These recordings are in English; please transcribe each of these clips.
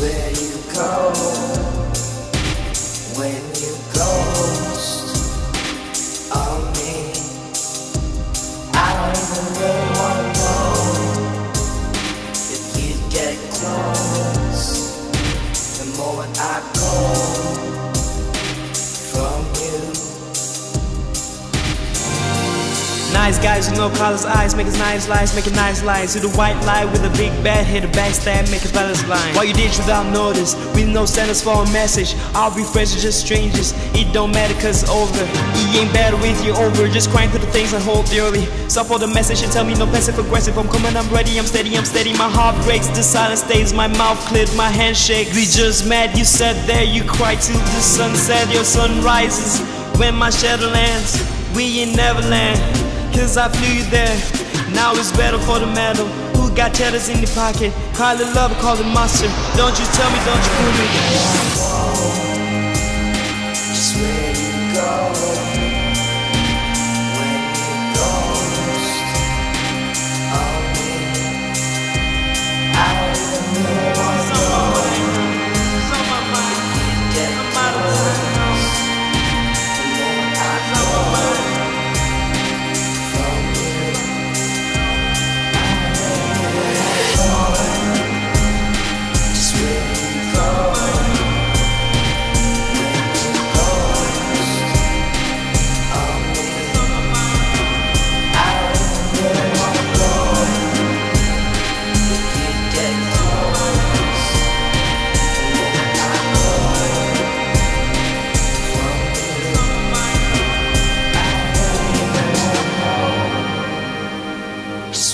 where you go when you ghost on me. I don't even really wanna know if you get close. The moment I go from you. Nice guys with no collar's eyes, making nice lies, making nice lies. To the white lie with a big bad hit, a backstab, make a fellas blind. Why you did without notice, with no standards for a message. I'll be friends with just strangers, it don't matter cause it's over. He ain't bad with you over, just crying through the things and whole theory. Stop all the message and tell me no passive aggressive. I'm coming, I'm ready, I'm steady, my heart breaks. The silence stays, my mouth cleared, my hand shakes. We just mad, you sat there, you cried till the sunset. Your sun rises, when my shadow lands, we in Neverland. Cause I flew you there, now it's better for the medal. Who got cheddars in the pocket? Highly love, call it monster. Don't you tell me, don't you fool me. Just where you go when you ghost on me. I don't even know what's on my mind.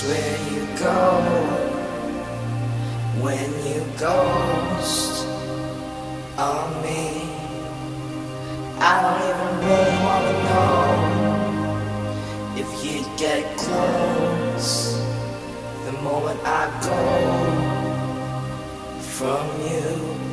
Where you go when you ghost on me. I don't even really wanna know if you'd get close. The moment I go from you.